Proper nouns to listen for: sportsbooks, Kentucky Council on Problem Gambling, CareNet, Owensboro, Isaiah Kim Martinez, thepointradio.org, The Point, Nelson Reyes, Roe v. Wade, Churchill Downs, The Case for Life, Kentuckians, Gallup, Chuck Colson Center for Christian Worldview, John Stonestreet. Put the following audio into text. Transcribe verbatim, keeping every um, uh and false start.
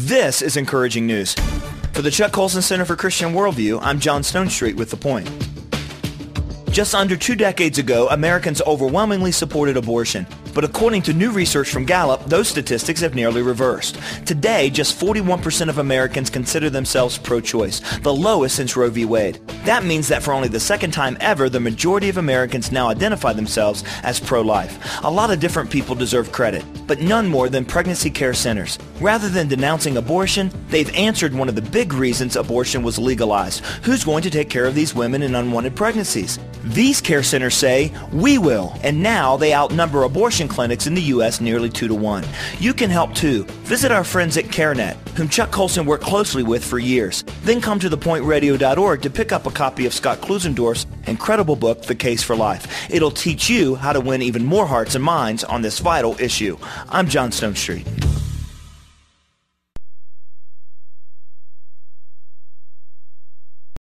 This is encouraging news. For the Chuck Colson Center for Christian Worldview, I'm John Stonestreet with The Point. Just under two decades ago, Americans overwhelmingly supported abortion. But according to new research from Gallup, those statistics have nearly reversed. Today, just forty-one percent of Americans consider themselves pro-choice, the lowest since Roe v. Wade. That means that for only the second time ever, the majority of Americans now identify themselves as pro-life. A lot of different people deserve credit, but none more than pregnancy care centers. Rather than denouncing abortion, they've answered one of the big reasons abortion was legalized. Who's going to take care of these women in unwanted pregnancies? These care centers say, we will, and now they outnumber abortion clinics in the U S nearly two to one. You can help too. Visit our friends at CareNet, whom Chuck Colson worked closely with for years. Then come to the point radio dot org to pick up a copy of Scott Klusendorf's incredible book, The Case for Life. It'll teach you how to win even more hearts and minds on this vital issue. I'm John Stonestreet.